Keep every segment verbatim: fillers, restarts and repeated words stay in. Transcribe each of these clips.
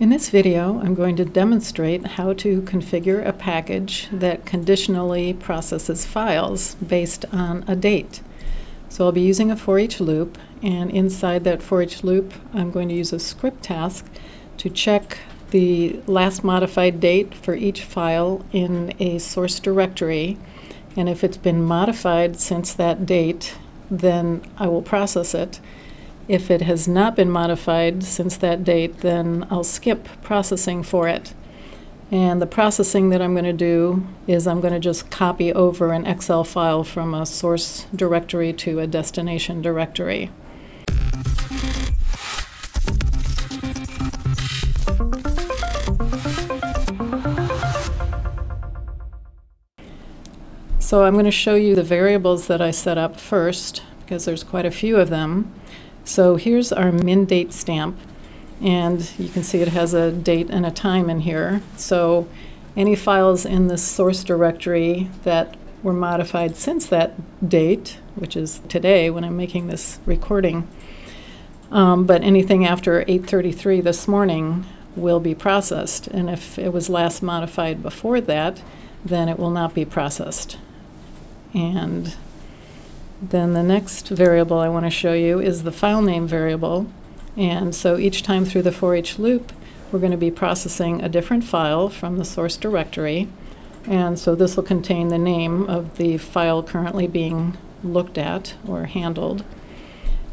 In this video, I'm going to demonstrate how to configure a package that conditionally processes files based on a date. So I'll be using a for each loop, and inside that for each loop, I'm going to use a script task to check the last modified date for each file in a source directory. And if it's been modified since that date, then I will process it. If it has not been modified since that date, then I'll skip processing for it. And the processing that I'm going to do is I'm going to just copy over an Excel file from a source directory to a destination directory. So I'm going to show you the variables that I set up first, because there's quite a few of them. So here's our min date stamp, and you can see it has a date and a time in here. So any files in this source directory that were modified since that date, which is today when I'm making this recording, um, but anything after eight thirty-three this morning will be processed. And if it was last modified before that, then it will not be processed. And then the next variable I want to show you is the file name variable. And so each time through the for each loop, we're going to be processing a different file from the source directory. And so this will contain the name of the file currently being looked at or handled.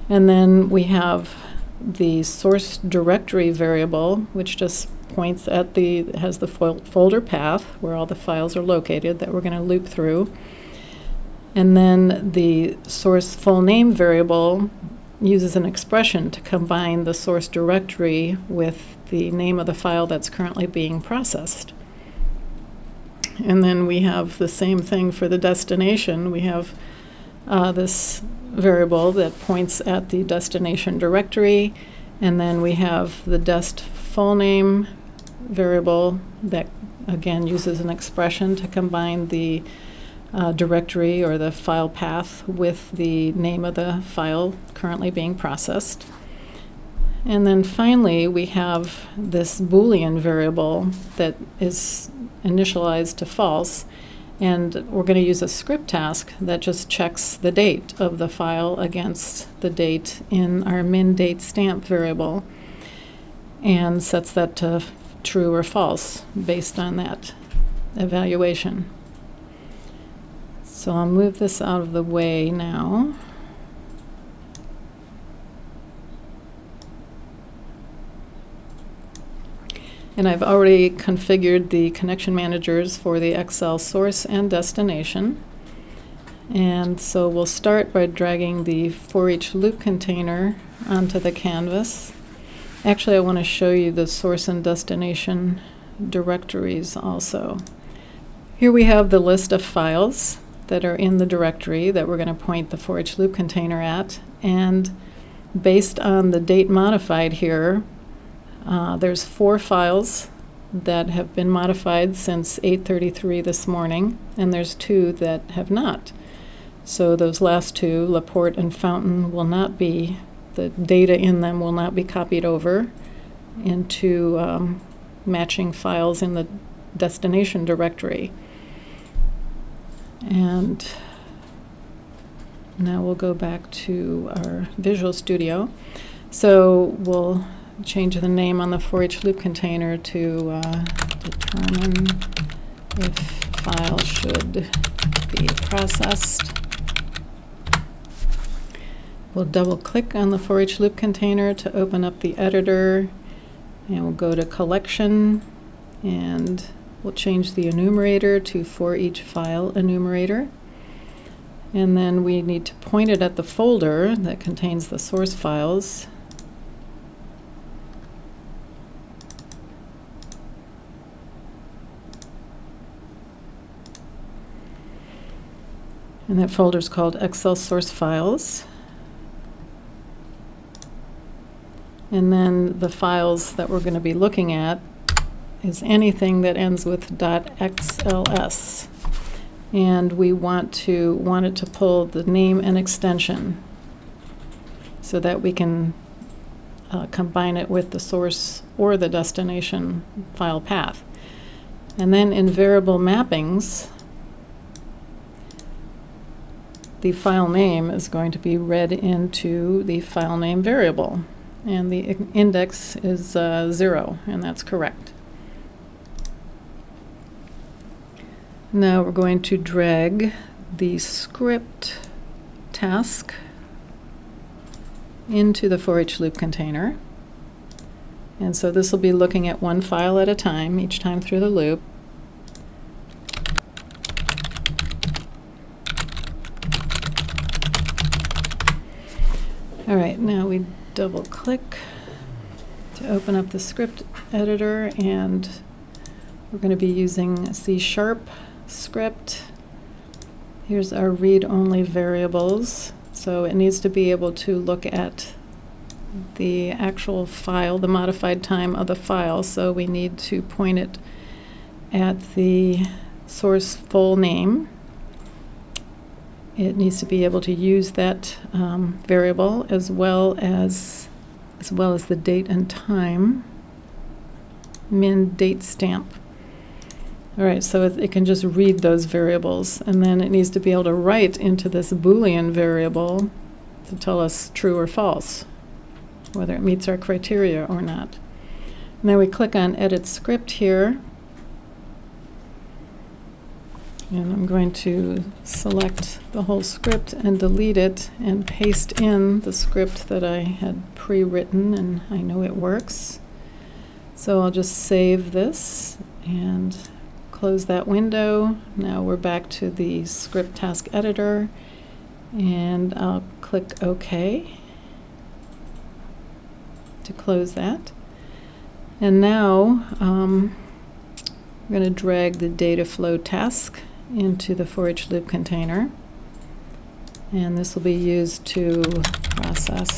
And then we have the source directory variable, which just points at the, has the fol- folder path where all the files are located that we're going to loop through. And then the source full name variable uses an expression to combine the source directory with the name of the file that's currently being processed. And then we have the same thing for the destination. We have uh, this variable that points at the destination directory, and then we have the dest full name variable that again uses an expression to combine the Uh, directory or the file path with the name of the file currently being processed. And then finally we have this Boolean variable that is initialized to false, and we're going to use a script task that just checks the date of the file against the date in our min date stamp variable and sets that to true or false based on that evaluation. So I'll move this out of the way now. And I've already configured the connection managers for the Excel source and destination. And so we'll start by dragging the for each loop container onto the canvas. Actually, I want to show you the source and destination directories also. Here we have the list of files that are in the directory that we're going to point the for each loop container at. And based on the date modified here, uh, there's four files that have been modified since eight thirty-three this morning, and there's two that have not. So those last two, Laporte and Fountain, will not be, the data in them will not be copied over into um, matching files in the destination directory. And now we'll go back to our Visual Studio. So we'll change the name on the for each loop container to uh, determine if file should be processed. We'll double click on the for each loop container to open up the editor, and we'll go to collection, and we'll change the enumerator to ForEachFileEnumerator. And then we need to point it at the folder that contains the source files. And that folder is called Excel source files. And then the files that we're going to be looking at is anything that ends with .xls, and we want to want it to pull the name and extension so that we can uh, combine it with the source or the destination file path. And then in variable mappings, the file name is going to be read into the file name variable, and the index is uh, zero, and that's correct. Now we're going to drag the script task into the for each loop container. And so this will be looking at one file at a time, each time through the loop. All right, now we double click to open up the script editor, and we're going to be using C sharp script. Here's our read-only variables. So it needs to be able to look at the actual file, the modified time of the file, so we need to point it at the source full name. It needs to be able to use that um, variable as well as as well as the date and time, min date stamp. All right, so it, it can just read those variables, and then it needs to be able to write into this Boolean variable to tell us true or false, whether it meets our criteria or not. And then we click on Edit Script here, and I'm going to select the whole script and delete it and paste in the script that I had pre-written, and I know it works. So I'll just save this and close that window. Now we're back to the script task editor, and I'll click OK to close that. And now um, I'm going to drag the data flow task into the for each loop container, and this will be used to process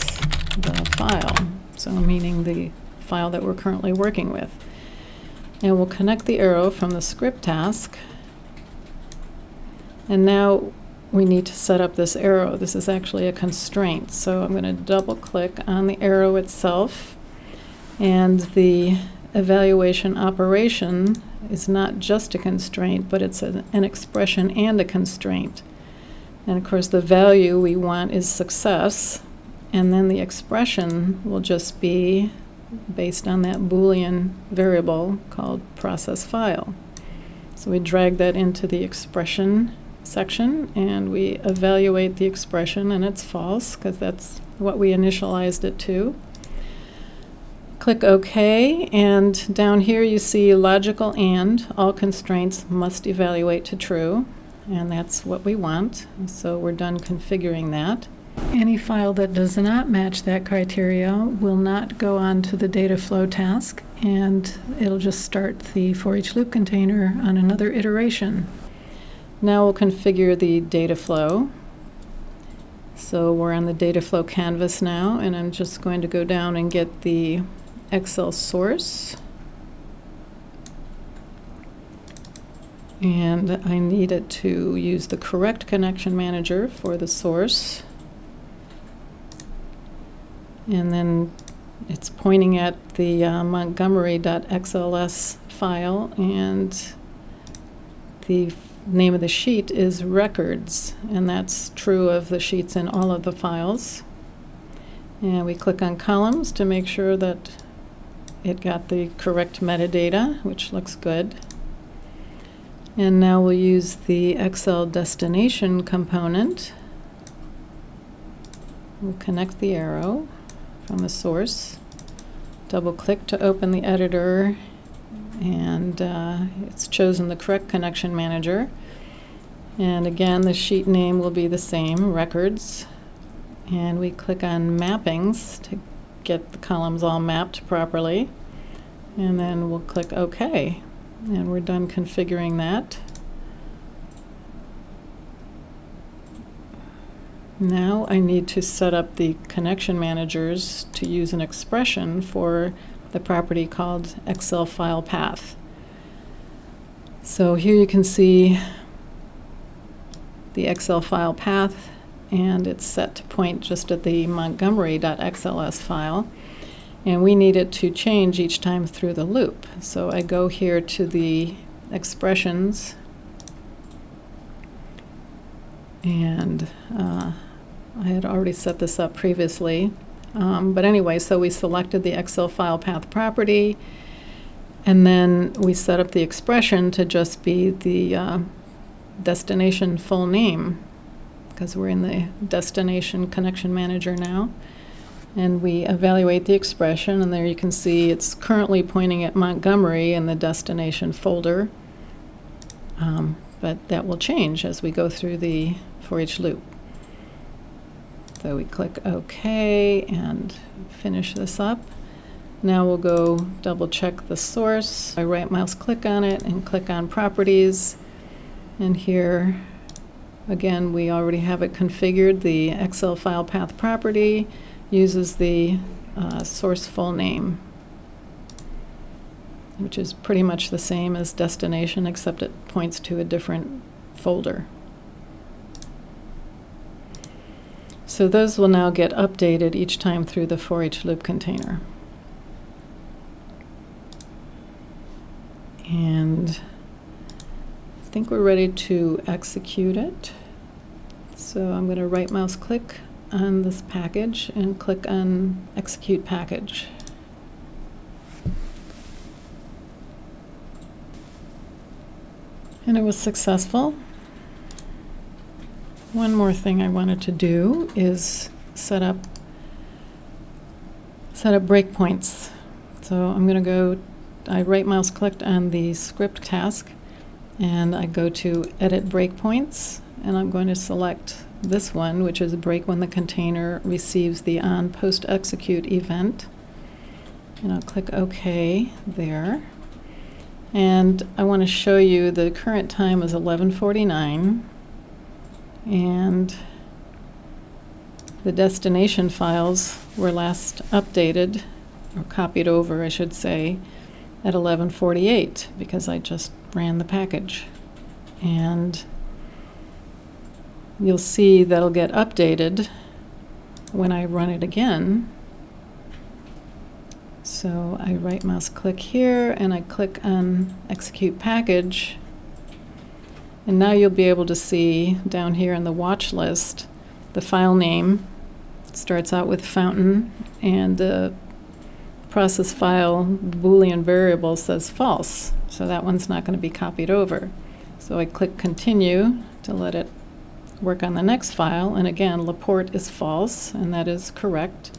the file, so meaning the file that we're currently working with. And we'll connect the arrow from the script task, and now we need to set up this arrow. This is actually a constraint, so I'm going to double click on the arrow itself, and the evaluation operation is not just a constraint, but it's an, an expression and a constraint. And of course the value we want is success, and then the expression will just be based on that Boolean variable called process file. So we drag that into the expression section, and we evaluate the expression, and it's false because that's what we initialized it to. Click OK, and down here you see logical and, all constraints must evaluate to true, and that's what we want. And so we're done configuring that. Any file that does not match that criteria will not go on to the data flow task, and it'll just start the for each loop container on another iteration. Now we'll configure the data flow. So we're on the data flow canvas now, and I'm just going to go down and get the Excel source. And I need it to use the correct connection manager for the source. And then it's pointing at the uh, Montgomery dot X L S file, and the name of the sheet is records, and that's true of the sheets in all of the files. And we click on columns to make sure that it got the correct metadata, which looks good. And now we'll use the Excel destination component. We'll connect the arrow from the source, double click to open the editor, and uh, it's chosen the correct connection manager, and again the sheet name will be the same, records, and we click on mappings to get the columns all mapped properly, and then we'll click OK, and we're done configuring that. Now I need to set up the connection managers to use an expression for the property called Excel file path. So here you can see the Excel file path, and it's set to point just at the Montgomery dot X L S file. and we need it to change each time through the loop. So I go here to the expressions and uh, I had already set this up previously, um, but anyway, so we selected the Excel file path property and then we set up the expression to just be the uh, destination full name, because we're in the destination connection manager now. And we evaluate the expression, and there you can see it's currently pointing at Montgomery in the destination folder, um, but that will change as we go through the for each loop. So we click OK and finish this up. Now we'll go double check the source. I right mouse click on it and click on properties, and here again we already have it configured. The Excel file path property uses the uh, source full name, which is pretty much the same as destination, except it points to a different folder. So those will now get updated each time through the for each loop container. And I think we're ready to execute it. So I'm going to right mouse click on this package and click on Execute Package. And it was successful. One more thing I wanted to do is set up set up breakpoints. So I'm going to go, I right mouse clicked on the script task and I go to Edit Breakpoints, and I'm going to select this one, which is break when the container receives the on post execute event, and I'll click OK there. And I want to show you the current time is eleven forty-nine, and the destination files were last updated or copied over, I should say, at eleven forty-eight, because I just ran the package. And you'll see that'll get updated when I run it again. So I right mouse click here and I click on Execute Package, and now you'll be able to see down here in the watch list the file name. It starts out with Fountain, and the process file Boolean variable says false, so that one's not going to be copied over. So I click Continue to let it work on the next file, and again Laporte is false, and that is correct.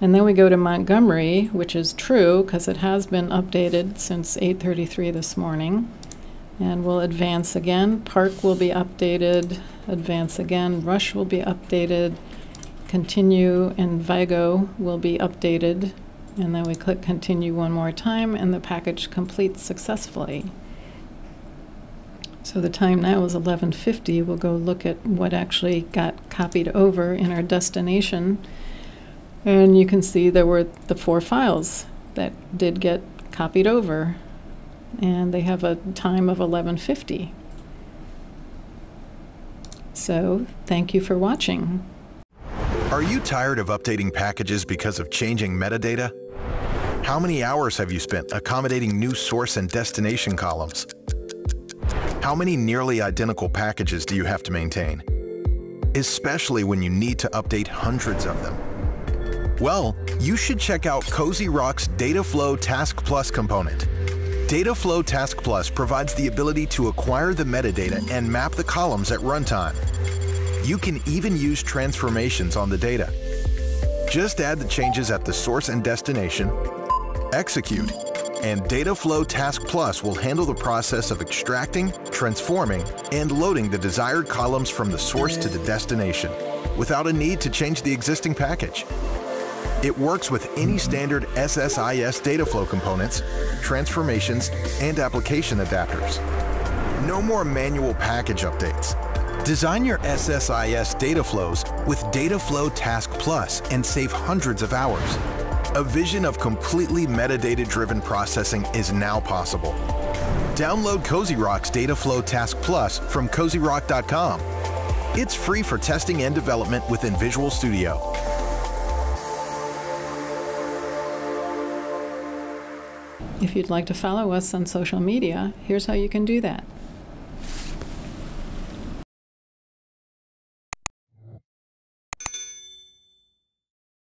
And then we go to Montgomery, which is true because it has been updated since eight thirty-three this morning, and we'll advance again. Park will be updated, advance again. Rush will be updated, Continue and Vigo will be updated, and then we click Continue one more time and the package completes successfully. So the time now is eleven fifty. We'll go look at what actually got copied over in our destination. And you can see there were the four files that did get copied over. And they have a time of eleven fifty. So thank you for watching. Are you tired of updating packages because of changing metadata? How many hours have you spent accommodating new source and destination columns? How many nearly identical packages do you have to maintain, especially when you need to update hundreds of them? Well, you should check out CozyRoc's Dataflow Task Plus component. Dataflow Task Plus provides the ability to acquire the metadata and map the columns at runtime. You can even use transformations on the data. Just add the changes at the source and destination, execute, and Dataflow Task Plus will handle the process of extracting, transforming, and loading the desired columns from the source to the destination without a need to change the existing package. It works with any standard S S I S Dataflow components, transformations, and application adapters. No more manual package updates. Design your S S I S Dataflows with Dataflow Task Plus and save hundreds of hours. A vision of completely metadata-driven processing is now possible. Download CozyRoc's Dataflow Task Plus from cozy roc dot com. It's free for testing and development within Visual Studio. If you'd like to follow us on social media, here's how you can do that.